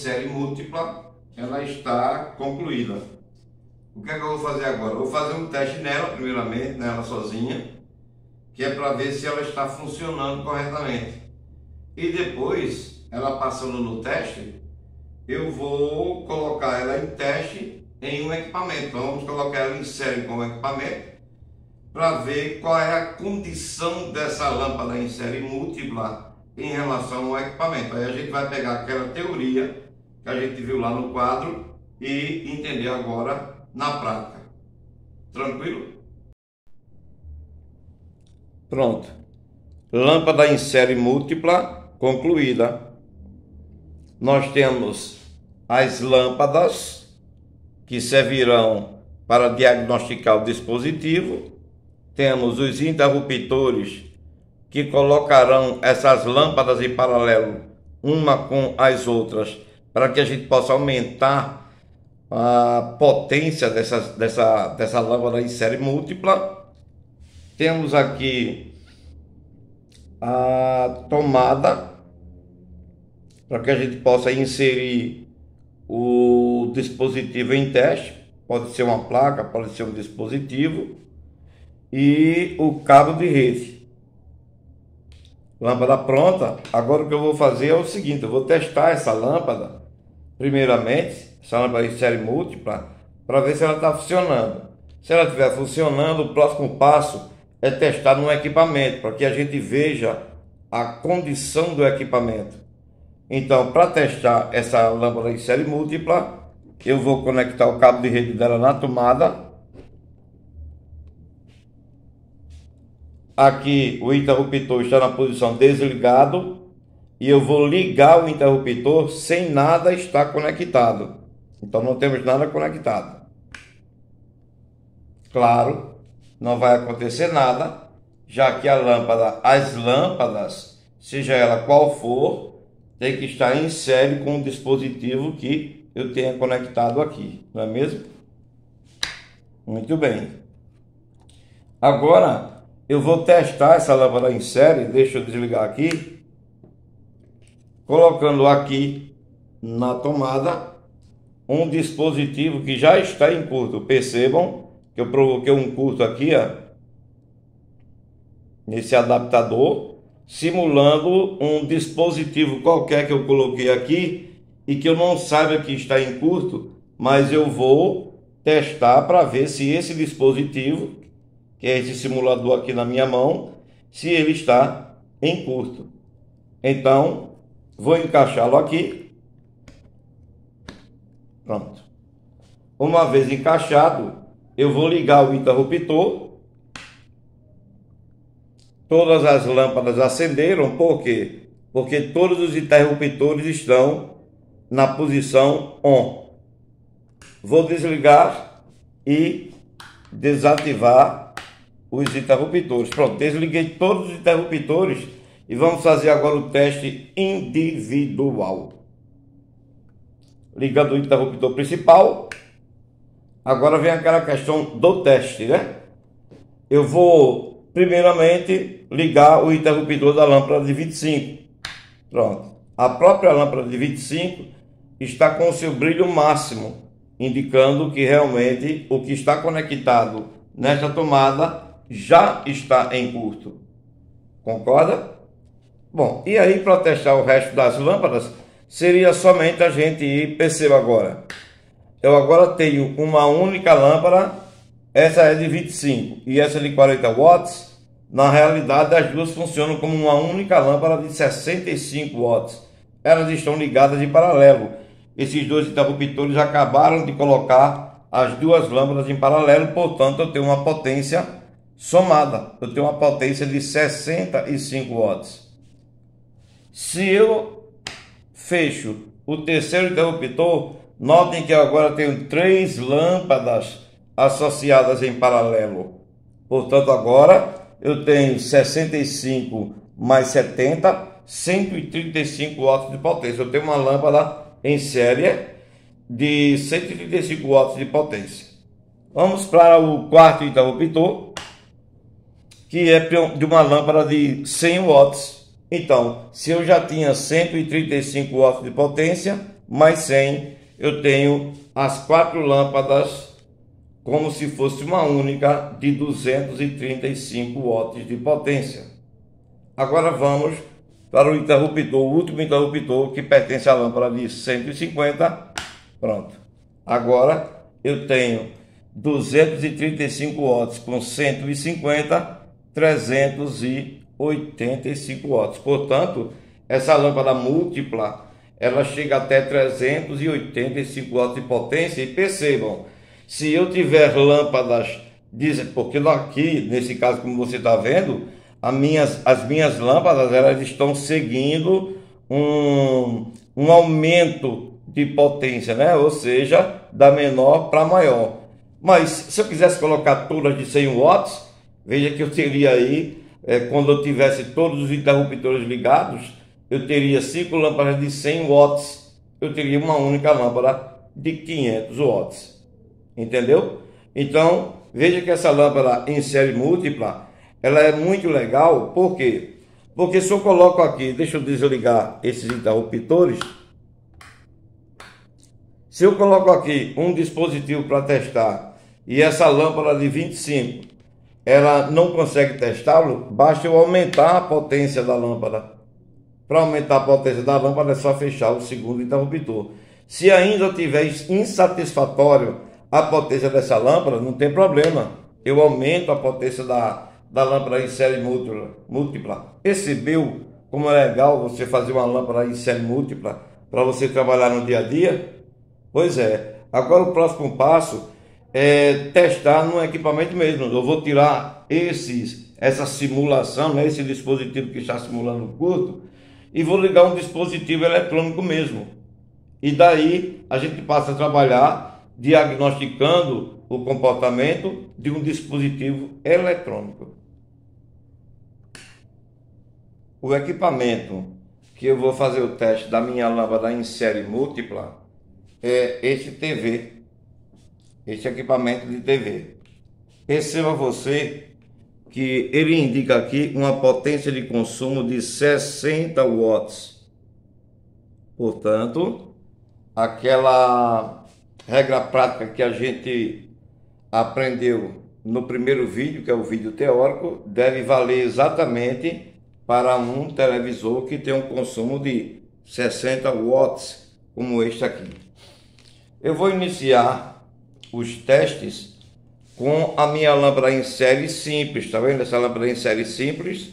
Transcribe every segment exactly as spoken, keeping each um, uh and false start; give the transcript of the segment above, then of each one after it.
série múltipla, ela está concluída. O que é que eu vou fazer agora? Vou fazer um teste nela, primeiramente, nela sozinha, que é para ver se ela está funcionando corretamente. E depois, ela passando no teste, eu vou colocar ela em teste em um equipamento. Então, vamos colocar ela em série como equipamento, para ver qual é a condição dessa lâmpada em série múltipla em relação ao equipamento. Aí a gente vai pegar aquela teoria que a gente viu lá no quadro e entender agora na prática. Tranquilo? Pronto. Lâmpada em série múltipla concluída. Nós temos as lâmpadas que servirão para diagnosticar o dispositivo. Temos os interruptores que colocarão essas lâmpadas em paralelo uma com as outras para que a gente possa aumentar a potência dessas, dessa, dessa lâmpada em série múltipla. Temos aqui a tomada para que a gente possa inserir o dispositivo em teste. Pode ser uma placa, pode ser um dispositivo. E o cabo de rede. Lâmpada pronta. Agora o que eu vou fazer é o seguinte: eu vou testar essa lâmpada primeiramente, essa lâmpada em série múltipla, para ver se ela está funcionando. Se ela estiver funcionando, o próximo passo é testar no equipamento, para que a gente veja a condição do equipamento. Então, para testar essa lâmpada em série múltipla, eu vou conectar o cabo de rede dela na tomada. Aqui o interruptor está na posição desligado e eu vou ligar o interruptor sem nada estar conectado. Então não temos nada conectado. Claro, não vai acontecer nada, já que a lâmpada, as lâmpadas, seja ela qual for, tem que estar em série com o dispositivo que eu tenha conectado aqui, não é mesmo? Muito bem. Agora eu vou testar essa lâmpada em série, deixa eu desligar aqui, colocando aqui na tomada um dispositivo que já está em curto. Percebam que eu provoquei um curto aqui, ó, nesse adaptador, simulando um dispositivo qualquer que eu coloquei aqui e que eu não saiba que está em curto, mas eu vou testar para ver se esse dispositivo, que é esse simulador aqui na minha mão, se ele está em curto. Então, vou encaixá-lo aqui. Pronto. Uma vez encaixado, eu vou ligar o interruptor. Todas as lâmpadas acenderam, por quê? Porque todos os interruptores estão na posição on. Vou desligar e desativar os interruptores. Pronto, desliguei todos os interruptores e vamos fazer agora o teste individual. Ligando o interruptor principal. Agora vem aquela questão do teste, né? Eu vou primeiramente ligar o interruptor da lâmpada de vinte e cinco. Pronto. A própria lâmpada de vinte e cinco está com o seu brilho máximo, indicando que realmente o que está conectado nesta tomada já está em curto, concorda? Bom, e aí para testar o resto das lâmpadas, seria somente a gente ir, perceba agora, eu agora tenho uma única lâmpada, essa é de vinte e cinco e essa é de quarenta watts, na realidade as duas funcionam como uma única lâmpada de sessenta e cinco watts, elas estão ligadas em paralelo, esses dois interruptores acabaram de colocar as duas lâmpadas em paralelo, portanto eu tenho uma potência somada, eu tenho uma potência de sessenta e cinco watts. Se eu fecho o terceiro interruptor, notem que eu agora tenho três lâmpadas associadas em paralelo. Portanto, agora eu tenho sessenta e cinco mais setenta, cento e trinta e cinco watts de potência. Eu tenho uma lâmpada em série de cento e trinta e cinco watts de potência. Vamos para o quarto interruptor, que é de uma lâmpada de cem watts. Então, se eu já tinha cento e trinta e cinco watts de potência, mais cem, eu tenho as quatro lâmpadas como se fosse uma única de duzentos e trinta e cinco watts de potência. Agora vamos para o interruptor, o último interruptor, que pertence à lâmpada de cento e cinquenta. Pronto. Agora eu tenho duzentos e trinta e cinco watts com cento e cinquenta, trezentos e oitenta e cinco watts. Portanto, essa lâmpada múltipla, ela chega até trezentos e oitenta e cinco watts de potência. E percebam, se eu tiver lâmpadas, porque aqui, nesse caso, como você está vendo, as minhas, as minhas lâmpadas, elas estão seguindo um, um aumento de potência, né? Ou seja, da menor para maior. Mas se eu quisesse colocar todas de cem watts, veja que eu teria aí, é, quando eu tivesse todos os interruptores ligados, eu teria cinco lâmpadas de cem watts, eu teria uma única lâmpada de quinhentos watts. Entendeu? Então, veja que essa lâmpada em série múltipla, ela é muito legal. Por quê? Porque se eu coloco aqui, deixa eu desligar esses interruptores. Se eu coloco aqui um dispositivo para testar e essa lâmpada de vinte e cinco, ela não consegue testá-lo, basta eu aumentar a potência da lâmpada. Para aumentar a potência da lâmpada é só fechar o segundo interruptor. Se ainda tiver insatisfatório a potência dessa lâmpada, não tem problema, eu aumento a potência da, da lâmpada em série múltipla. Percebeu como é legal você fazer uma lâmpada em série múltipla para você trabalhar no dia a dia? Pois é, agora o próximo passo é testar no equipamento mesmo. Eu vou tirar esses, essa simulação, né, esse dispositivo que está simulando o curto, e vou ligar um dispositivo eletrônico mesmo. E daí a gente passa a trabalhar diagnosticando o comportamento de um dispositivo eletrônico. O equipamento que eu vou fazer o teste da minha lâmpada em série múltipla é este T V, este equipamento de T V. Perceba você que ele indica aqui uma potência de consumo de sessenta watts. Portanto, aquela regra prática que a gente aprendeu no primeiro vídeo, que é o vídeo teórico, deve valer exatamente para um televisor que tem um consumo de sessenta watts, como este aqui. Eu vou iniciar os testes com a minha lâmpada em série simples, tá vendo? Essa lâmpada em série simples,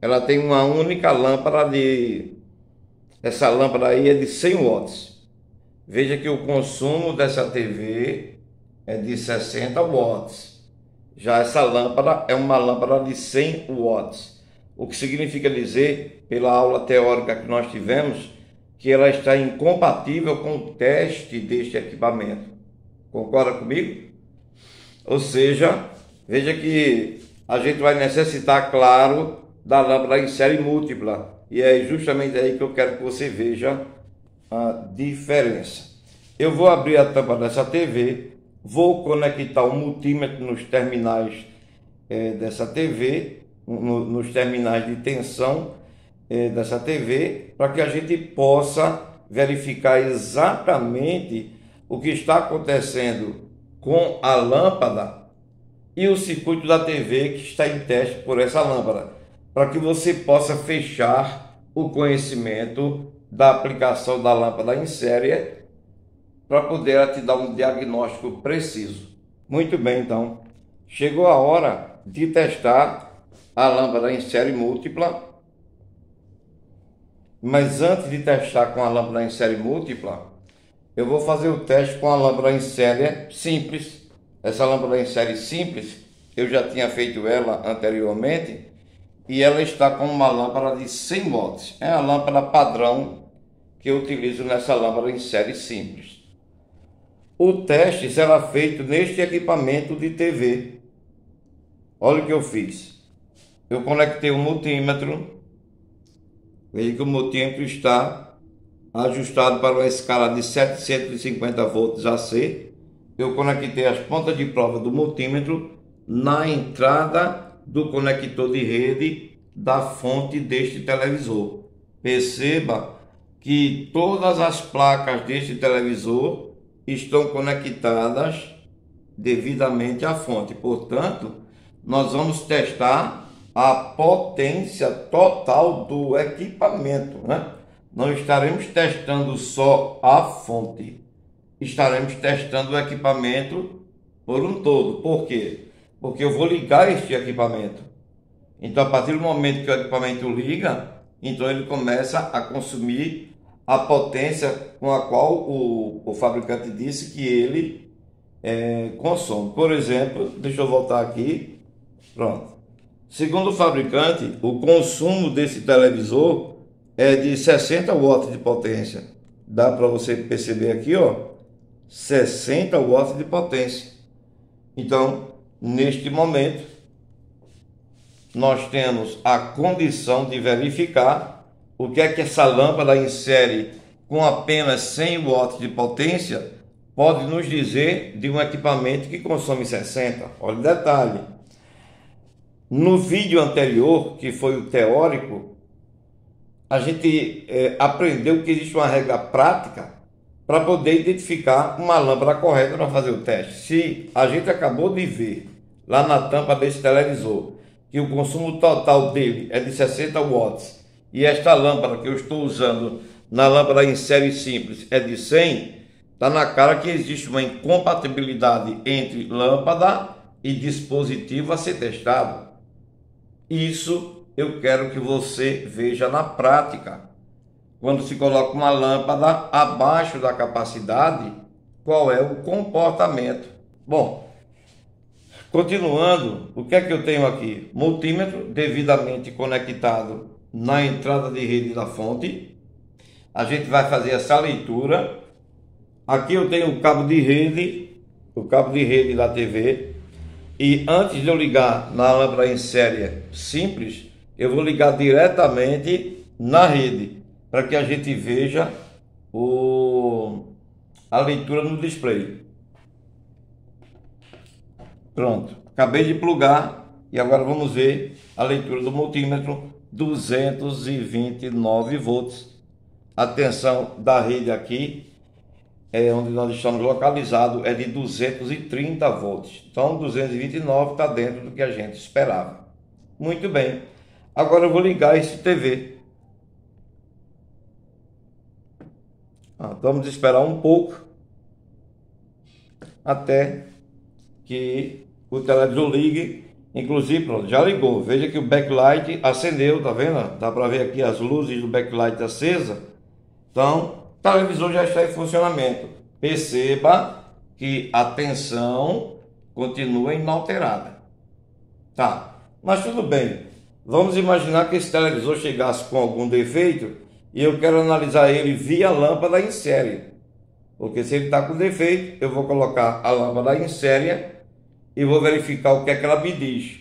ela tem uma única lâmpada de... Essa lâmpada aí é de cem watts. Veja que o consumo dessa T V é de sessenta watts. Já essa lâmpada é uma lâmpada de cem watts. O que significa dizer, pela aula teórica que nós tivemos, que ela está incompatível com o teste deste equipamento. Concorda comigo? Ou seja, veja que a gente vai necessitar, claro, da lâmpada em série múltipla. E é justamente aí que eu quero que você veja a diferença. Eu vou abrir a tampa dessa T V, vou conectar o multímetro nos terminais eh, dessa T V, no, nos terminais de tensão dessa T V, para que a gente possa verificar exatamente o que está acontecendo com a lâmpada e o circuito da T V que está em teste por essa lâmpada, para que você possa fechar o conhecimento da aplicação da lâmpada em série, para poder te dar um diagnóstico preciso. Muito bem, então chegou a hora de testar a lâmpada em série múltipla. Mas antes de testar com a lâmpada em série múltipla, eu vou fazer o teste com a lâmpada em série simples. Essa lâmpada em série simples, eu já tinha feito ela anteriormente, e ela está com uma lâmpada de cem watts. É a lâmpada padrão que eu utilizo nessa lâmpada em série simples. O teste será feito neste equipamento de T V. Olha o que eu fiz. Eu conectei o multímetro. Veja que o multímetro está ajustado para uma escala de setecentos e cinquenta volts A C. Eu conectei as pontas de prova do multímetro na entrada do conector de rede da fonte deste televisor. Perceba que todas as placas deste televisor estão conectadas devidamente à fonte. Portanto, nós vamos testar a potência total do equipamento, né? Não estaremos testando só a fonte, estaremos testando o equipamento por um todo. Por quê? Porque eu vou ligar este equipamento. Então, a partir do momento que o equipamento liga, então ele começa a consumir a potência com a qual o, o fabricante disse que ele é, consome. Por exemplo, deixa eu voltar aqui. Pronto. Segundo o fabricante, o consumo desse televisor é de sessenta watts de potência. Dá para você perceber aqui, ó, sessenta watts de potência. Então, neste momento, nós temos a condição de verificar o que é que essa lâmpada em série com apenas cem watts de potência pode nos dizer de um equipamento que consome sessenta. Olha o detalhe. No vídeo anterior, que foi o teórico, a gente é, aprendeu que existe uma regra prática para poder identificar uma lâmpada correta para fazer o teste. Se a gente acabou de ver lá na tampa desse televisor que o consumo total dele é de sessenta watts e esta lâmpada que eu estou usando na lâmpada em série simples é de cem, está na cara que existe uma incompatibilidade entre lâmpada e dispositivo a ser testado. Isso eu quero que você veja na prática. Quando se coloca uma lâmpada abaixo da capacidade, qual é o comportamento? Bom, continuando, o que é que eu tenho aqui? Multímetro devidamente conectado na entrada de rede da fonte. A gente vai fazer essa leitura. Aqui eu tenho o cabo de rede, o cabo de rede da T V. E antes de eu ligar na lâmpada em série simples, eu vou ligar diretamente na rede, para que a gente veja o... a leitura no display. Pronto, acabei de plugar e agora vamos ver a leitura do multímetro, duzentos e vinte e nove volts. A tensão da rede aqui, é onde nós estamos localizados, é de duzentos e trinta volts. Então, duzentos e vinte e nove está dentro do que a gente esperava. Muito bem, agora eu vou ligar esse T V. Ah, vamos esperar um pouco até que o televisor ligue. Inclusive, pronto, já ligou. Veja que o backlight acendeu, tá vendo? Dá para ver aqui as luzes do backlight acesa. Então, o televisor já está em funcionamento. Perceba que a tensão continua inalterada. Tá, mas tudo bem. Vamos imaginar que esse televisor chegasse com algum defeito e eu quero analisar ele via lâmpada em série. Porque se ele está com defeito, eu vou colocar a lâmpada em série e vou verificar o que é que ela me diz.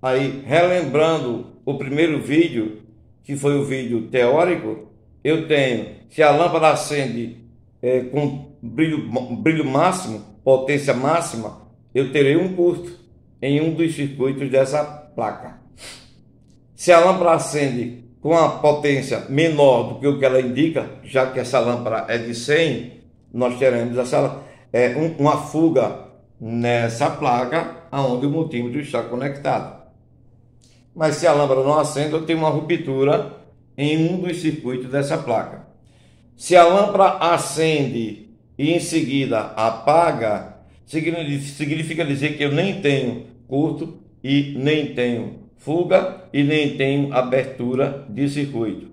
Aí, relembrando o primeiro vídeo, que foi o vídeo teórico, eu tenho, se a lâmpada acende é, com brilho, brilho máximo, potência máxima, eu terei um curto em um dos circuitos dessa placa. Se a lâmpada acende com a potência menor do que o que ela indica, já que essa lâmpada é de cem, nós teremos essa, é, um, uma fuga nessa placa aonde o multímetro está conectado. Mas se a lâmpada não acende, eu tenho uma ruptura em um dos circuitos dessa placa. Se a lâmpada acende e em seguida apaga, significa dizer que eu nem tenho curto e nem tenho fuga e nem tenho abertura de circuito.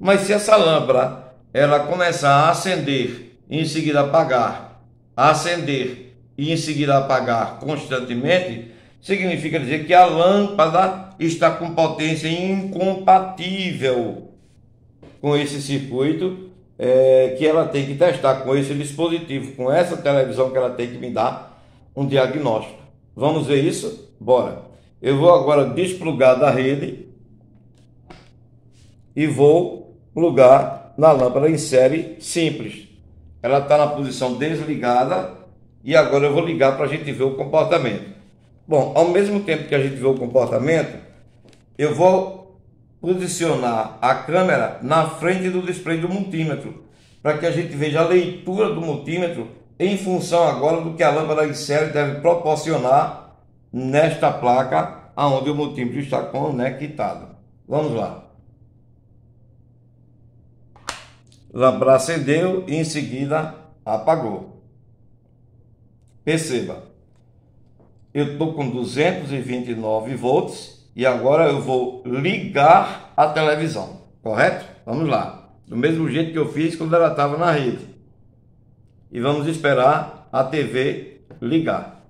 Mas se essa lâmpada ela começar a acender e em seguida apagar, acender e em seguida apagar constantemente, significa dizer que a lâmpada está com potência incompatível com esse circuito é, que ela tem que testar, com esse dispositivo, com essa televisão que ela tem que me dar um diagnóstico. Vamos ver isso? Bora! Eu vou agora desplugar da rede e vou plugar na lâmpada em série simples. Ela está na posição desligada. E agora eu vou ligar para a gente ver o comportamento. Bom, ao mesmo tempo que a gente vê o comportamento, eu vou posicionar a câmera na frente do display do multímetro, para que a gente veja a leitura do multímetro em função agora do que a lâmpada de série deve proporcionar nesta placa aonde o multímetro está conectado. Vamos lá. Lâmpada acendeu e em seguida apagou. Perceba, eu estou com duzentos e vinte e nove volts e agora eu vou ligar a televisão, correto? Vamos lá, do mesmo jeito que eu fiz quando ela estava na rede. E vamos esperar a T V ligar.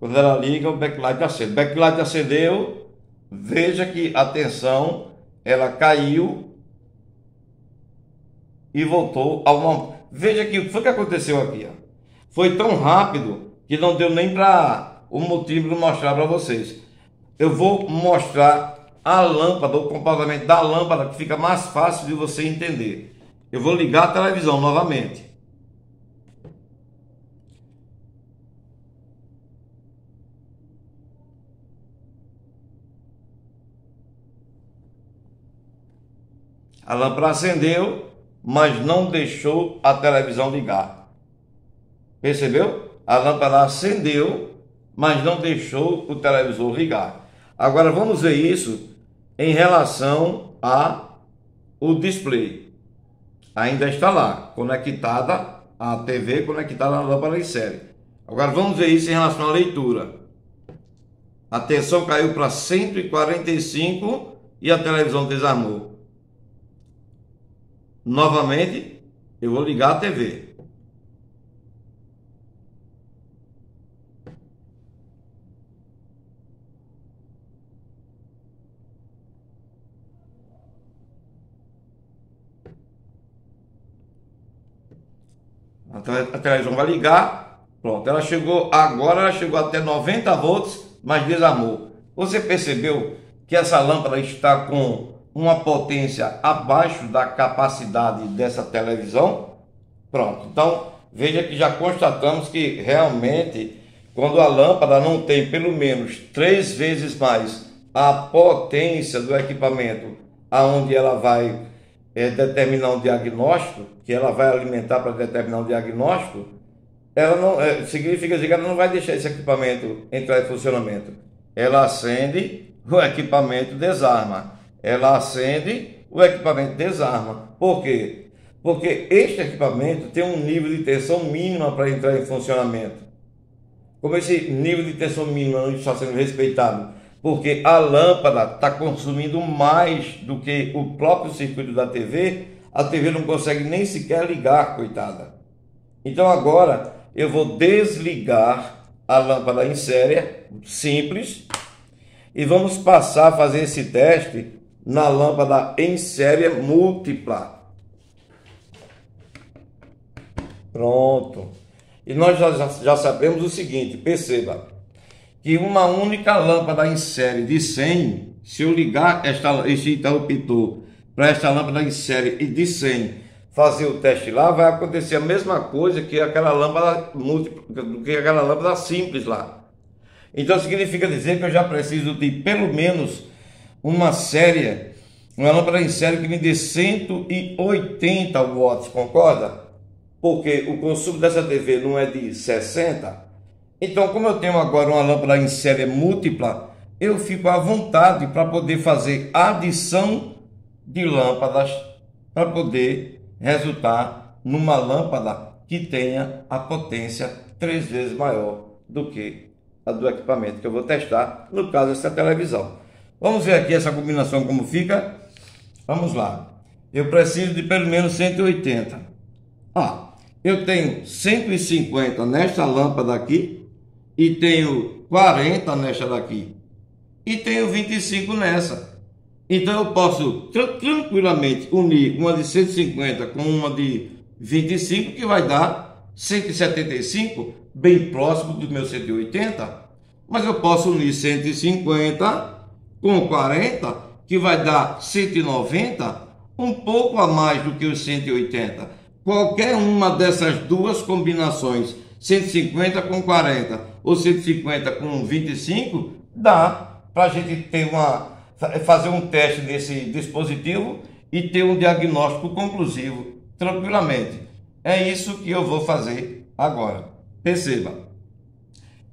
Quando ela liga, o backlight acende. O backlight acendeu, veja que a tensão ela caiu e voltou ao normal. Veja que o que foi que aconteceu aqui, ó. Foi tão rápido que não deu nem para o multímetro mostrar para vocês. Eu vou mostrar a lâmpada, o comportamento da lâmpada, que fica mais fácil de você entender. Eu vou ligar a televisão novamente. A lâmpada acendeu, mas não deixou a televisão ligar. Percebeu? A lâmpada acendeu, mas não deixou o televisor ligar. Agora vamos ver isso em relação ao display. Ainda está lá, conectada à T V, conectada à lâmpada de série. Agora vamos ver isso em relação à leitura. A tensão caiu para cento e quarenta e cinco e a televisão desarmou. Novamente, eu vou ligar a T V. A televisão vai ligar. Pronto, ela chegou, agora ela chegou até noventa volts, mas desarmou. Você percebeu que essa lâmpada está com uma potência abaixo da capacidade dessa televisão? Pronto, então veja que já constatamos que realmente quando a lâmpada não tem pelo menos três vezes mais a potência do equipamento aonde ela vai é, determinar um diagnóstico, que ela vai alimentar para determinar um diagnóstico, ela não, é, significa que ela não vai deixar esse equipamento entrar em funcionamento. Ela acende, o equipamento desarma. Ela acende, o equipamento desarma. Por quê? Porque este equipamento tem um nível de tensão mínima para entrar em funcionamento. Como esse nível de tensão mínima não está sendo respeitado, porque a lâmpada está consumindo mais do que o próprio circuito da T V, a T V não consegue nem sequer ligar, coitada. Então agora eu vou desligar a lâmpada em série, simples, e vamos passar a fazer esse teste na lâmpada em série múltipla. Pronto. E nós já, já sabemos o seguinte, perceba, que uma única lâmpada em série de cem, se eu ligar esta, este interruptor para esta lâmpada em série de cem, fazer o teste lá, vai acontecer a mesma coisa que aquela lâmpada múltipla, que aquela lâmpada simples lá. Então significa dizer que eu já preciso de pelo menos uma série, uma lâmpada em série que me dê cento e oitenta watts, concorda? Porque o consumo dessa T V não é de sessenta. Então, como eu tenho agora uma lâmpada em série múltipla, eu fico à vontade para poder fazer adição de lâmpadas para poder resultar numa lâmpada que tenha a potência três vezes maior do que a do equipamento que eu vou testar, no caso essa televisão. Vamos ver aqui essa combinação como fica. Vamos lá. Eu preciso de pelo menos cento e oitenta. Ah, eu tenho cento e cinquenta nesta lâmpada aqui. E tenho quarenta nesta daqui. E tenho vinte e cinco nessa. Então eu posso tranquilamente unir uma de cento e cinquenta com uma de vinte e cinco, que vai dar cento e setenta e cinco, bem próximo do meu cento e oitenta. Mas eu posso unir cento e cinquenta... com quarenta, que vai dar cento e noventa, um pouco a mais do que os cento e oitenta. Qualquer uma dessas duas combinações, cento e cinquenta com quarenta ou cento e cinquenta com vinte e cinco, dá para a gente ter uma, fazer um teste desse dispositivo e ter um diagnóstico conclusivo tranquilamente. É isso que eu vou fazer agora. Perceba,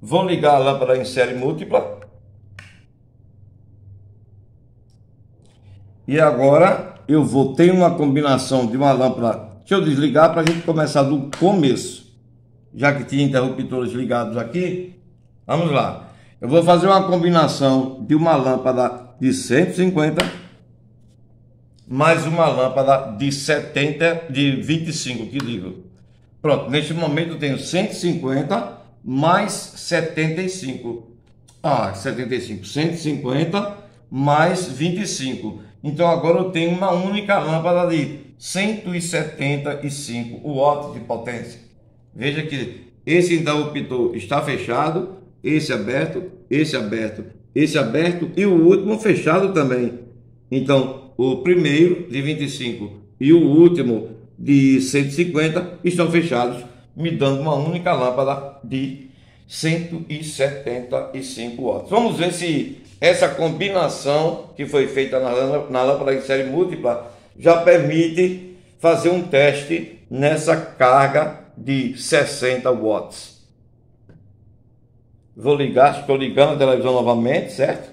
vou ligar a lâmpada em série múltipla. E agora eu vou ter uma combinação de uma lâmpada. Deixa eu desligar para a gente começar do começo, já que tinha interruptores ligados aqui. Vamos lá. Eu vou fazer uma combinação de uma lâmpada de cento e cinquenta mais uma lâmpada de setenta, de vinte e cinco, que digo. Pronto, neste momento eu tenho cento e cinquenta mais setenta e cinco. Ah, setenta e cinco, cento e cinquenta mais vinte e cinco. Então agora eu tenho uma única lâmpada de cento e setenta e cinco watts de potência. Veja que esse interruptor está fechado, esse aberto, esse aberto, esse aberto e o último fechado também. Então o primeiro de vinte e cinco e o último de cento e cinquenta estão fechados, me dando uma única lâmpada de cento e setenta e cinco watts. Vamos ver se essa combinação que foi feita na, na lâmpada de série múltipla já permite fazer um teste nessa carga de sessenta watts. Vou ligar, estou ligando a televisão novamente, certo?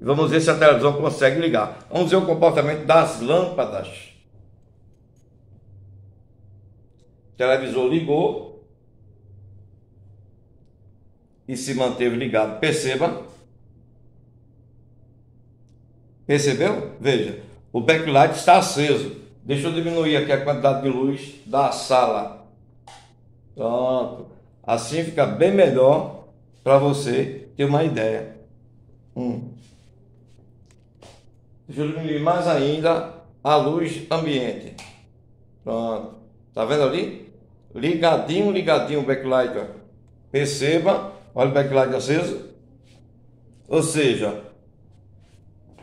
Vamos ver se a televisão consegue ligar. Vamos ver o comportamento das lâmpadas. O televisor ligou e se manteve ligado. Perceba. Percebeu? Veja, o backlight está aceso. Deixa eu diminuir aqui a quantidade de luz da sala. Pronto. Assim fica bem melhor para você ter uma ideia. Hum. Deixa eu diminuir mais ainda a luz ambiente. Pronto. Tá vendo ali? Ligadinho, ligadinho o backlight. Ó. Perceba, olha o backlight aceso. Ou seja,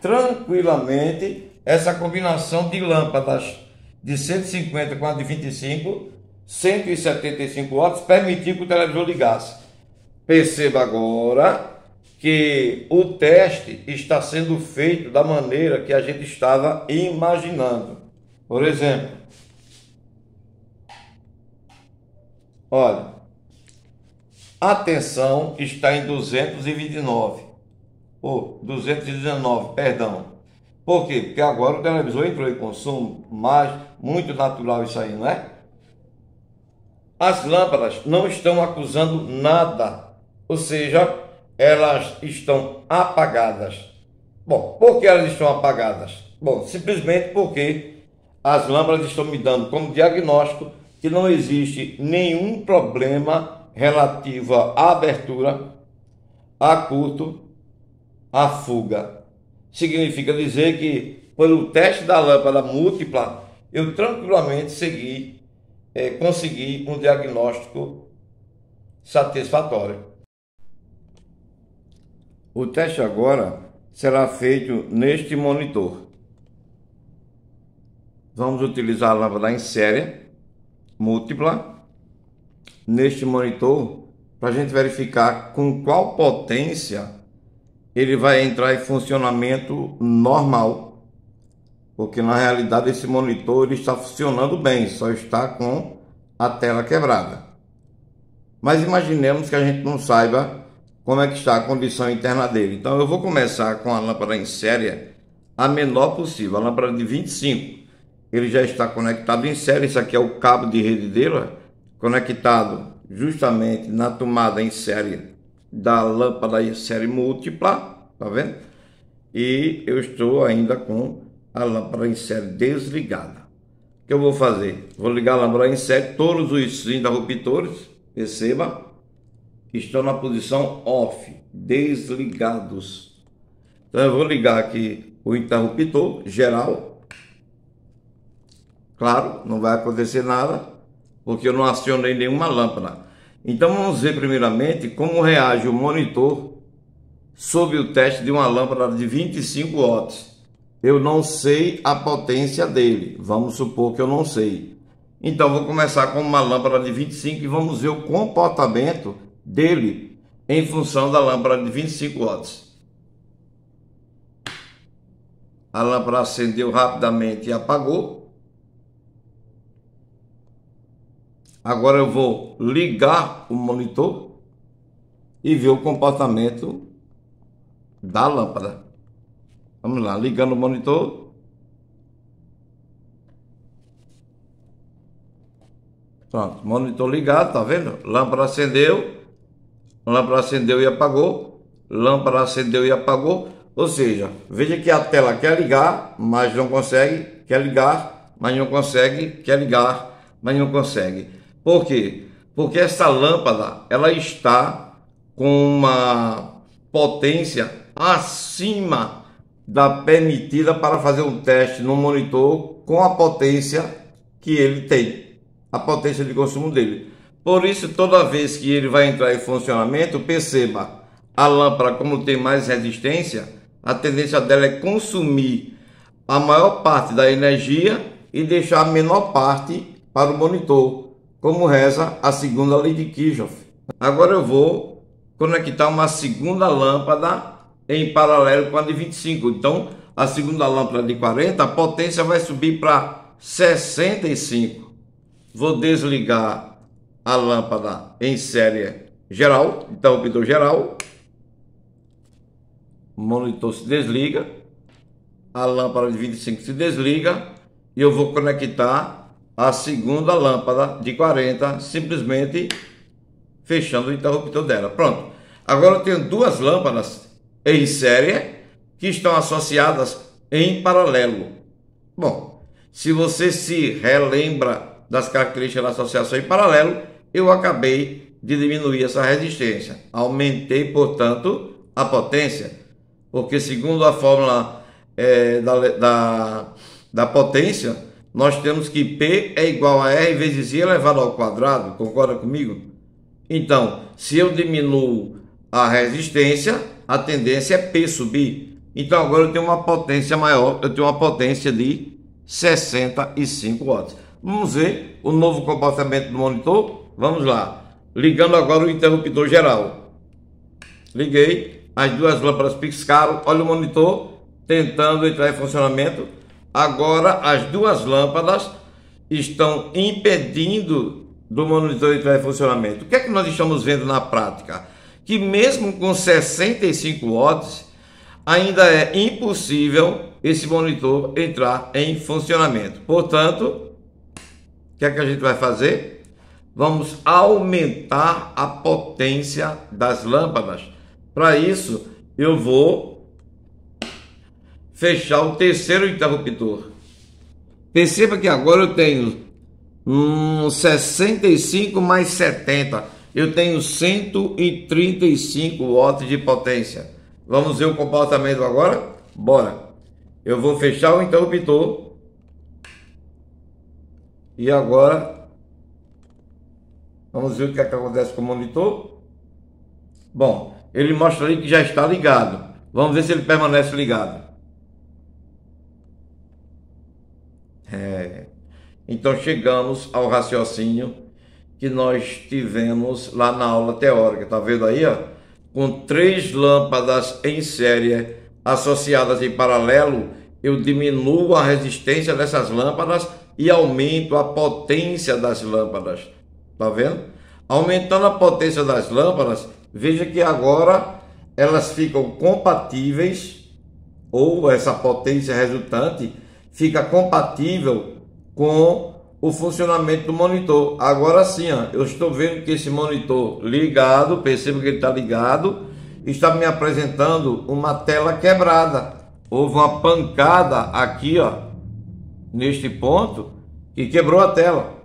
tranquilamente, essa combinação de lâmpadas de cento e cinquenta com a de vinte e cinco, cento e setenta e cinco watts, permitiu que o televisor ligasse. Perceba agora que o teste está sendo feito da maneira que a gente estava imaginando. Por exemplo, olha, a tensão está em duzentos e vinte e nove. Oh, duzentos e dezenove, perdão. Por quê? Porque agora o televisor entrou em consumo, mas muito natural isso aí, não é? As lâmpadas não estão acusando nada, ou seja, elas estão apagadas. Bom, por que elas estão apagadas? Bom, simplesmente porque as lâmpadas estão me dando como diagnóstico que não existe nenhum problema relativo à abertura, a curto, a fuga. Significa dizer que, pelo teste da lâmpada múltipla, eu tranquilamente segui, é, consegui um diagnóstico satisfatório. O teste agora será feito neste monitor. Vamos utilizar a lâmpada em série múltipla neste monitor para a gente verificar com qual potência ele vai entrar em funcionamento normal, porque na realidade esse monitor ele está funcionando bem, só está com a tela quebrada. Mas imaginemos que a gente não saiba como é que está a condição interna dele. Então eu vou começar com a lâmpada em série a menor possível, a lâmpada de vinte e cinco. Ele já está conectado em série, isso aqui é o cabo de rede dele, conectado justamente na tomada em série da lâmpada em série múltipla, tá vendo? E eu estou ainda com a lâmpada em série desligada. O que eu vou fazer? Vou ligar a lâmpada em série, todos os interruptores, perceba, estão na posição off, desligados. Então eu vou ligar aqui o interruptor geral. Claro, não vai acontecer nada, porque eu não acionei nenhuma lâmpada. Então vamos ver primeiramente como reage o monitor sob o teste de uma lâmpada de vinte e cinco watts. Eu não sei a potência dele, vamos supor que eu não sei. Então vou começar com uma lâmpada de vinte e cinco e vamos ver o comportamento dele em função da lâmpada de vinte e cinco watts. a lâmpada acendeu rapidamente e apagou. Agora eu vou ligar o monitor e ver o comportamento da lâmpada. Vamos lá, ligando o monitor. Pronto, monitor ligado, tá vendo? Lâmpada acendeu, lâmpada acendeu e apagou, lâmpada acendeu e apagou. Ou seja, veja que a tela quer ligar, mas não consegue, quer ligar, mas não consegue, quer ligar, mas não consegue. Por quê? Porque essa lâmpada, ela está com uma potência acima da permitida para fazer um teste no monitor com a potência que ele tem, a potência de consumo dele. Por isso, toda vez que ele vai entrar em funcionamento, perceba, a lâmpada, como tem mais resistência, a tendência dela é consumir a maior parte da energia e deixar a menor parte para o monitor, como reza a segunda lei de Kirchhoff. Agora eu vou conectar uma segunda lâmpada em paralelo com a de vinte e cinco. Então, a segunda lâmpada de quarenta, a potência vai subir para sessenta e cinco. Vou desligar a lâmpada em série geral, interruptor geral. O monitor se desliga, a lâmpada de vinte e cinco se desliga e eu vou conectar a segunda lâmpada de quarenta, simplesmente fechando o interruptor dela. Pronto. Agora eu tenho duas lâmpadas em série que estão associadas em paralelo. Bom, se você se relembra das características da associação em paralelo, eu acabei de diminuir essa resistência, aumentei, portanto, a potência, porque segundo a fórmula é, da, da, da potência, nós temos que P é igual a R vezes I elevado ao quadrado, concorda comigo? Então, se eu diminuo a resistência, a tendência é P subir. Então agora eu tenho uma potência maior, eu tenho uma potência de sessenta e cinco watts. Vamos ver o novo comportamento do monitor? Vamos lá, ligando agora o interruptor geral. Liguei, as duas lâmpadas piscaram, olha o monitor tentando entrar em funcionamento. Agora as duas lâmpadas estão impedindo do monitor entrar em funcionamento. O que é que nós estamos vendo na prática? Que mesmo com sessenta e cinco watts, ainda é impossível esse monitor entrar em funcionamento. Portanto, o que é que a gente vai fazer? Vamos aumentar a potência das lâmpadas. Para isso, eu vou fechar o terceiro interruptor. Perceba que agora eu tenho hum, sessenta e cinco mais setenta. Eu tenho cento e trinta e cinco watts de potência. Vamos ver o comportamento agora? Bora! Eu vou fechar o interruptor. E agora, vamos ver o que, é que acontece com o monitor. Bom, ele mostra ali que já está ligado. Vamos ver se ele permanece ligado. É. Então chegamos ao raciocínio que nós tivemos lá na aula teórica, tá vendo aí, ó? Com três lâmpadas em série associadas em paralelo, eu diminuo a resistência dessas lâmpadas e aumento a potência das lâmpadas, tá vendo? Aumentando a potência das lâmpadas, veja que agora elas ficam compatíveis, ou essa potência resultante fica compatível com o funcionamento do monitor. Agora sim, ó, eu estou vendo que esse monitor ligado, percebo que ele está ligado, está me apresentando uma tela quebrada. Houve uma pancada aqui, ó, neste ponto, que quebrou a tela.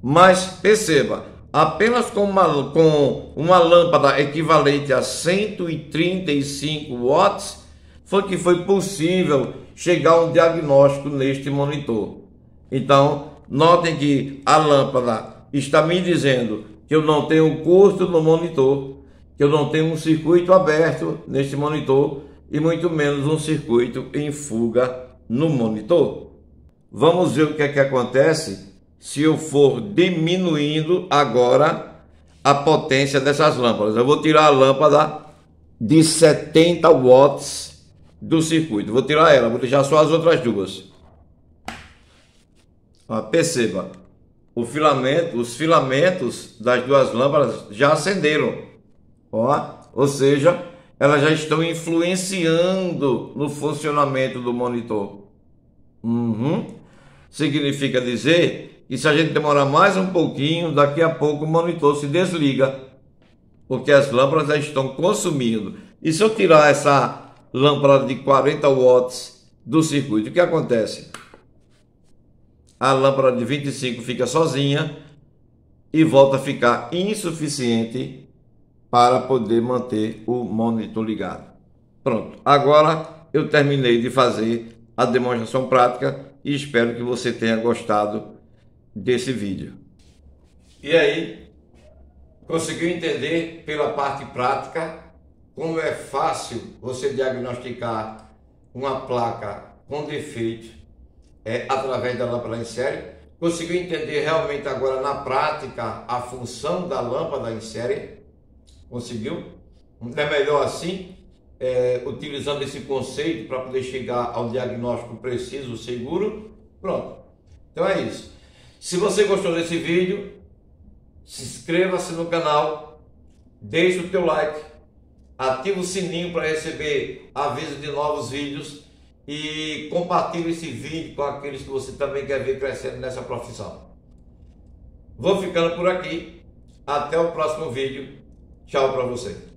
Mas perceba, apenas com uma, com uma lâmpada equivalente a cento e trinta e cinco watts foi que foi possível chegar a um diagnóstico neste monitor. Então, notem que a lâmpada está me dizendo que eu não tenho curto no monitor, que eu não tenho um circuito aberto neste monitor e muito menos um circuito em fuga no monitor. Vamos ver o que é que acontece se eu for diminuindo agora a potência dessas lâmpadas. Eu vou tirar a lâmpada de setenta watts do circuito. Vou tirar ela, vou deixar só as outras duas. Ah, perceba, o filamento, os filamentos das duas lâmpadas já acenderam. Ó, ou seja, elas já estão influenciando no funcionamento do monitor. Uhum. Significa dizer que se a gente demorar mais um pouquinho, daqui a pouco o monitor se desliga, porque as lâmpadas já estão consumindo. E se eu tirar essa lâmpada de quarenta watts do circuito, o que acontece? A lâmpada de vinte e cinco fica sozinha e volta a ficar insuficiente para poder manter o monitor ligado. Pronto, agora eu terminei de fazer a demonstração prática e espero que você tenha gostado desse vídeo. E aí, conseguiu entender pela parte prática como é fácil você diagnosticar uma placa com defeito é, através da lâmpada em série? Conseguiu entender realmente agora na prática a função da lâmpada em série? Conseguiu? Não é melhor assim, é, utilizando esse conceito para poder chegar ao diagnóstico preciso, seguro? Pronto. Então é isso. Se você gostou desse vídeo, se inscreva-se no canal, deixe o teu like, ativa o sininho para receber aviso de novos vídeos e compartilhe esse vídeo com aqueles que você também quer ver crescendo nessa profissão. Vou ficando por aqui. Até o próximo vídeo. Tchau para você.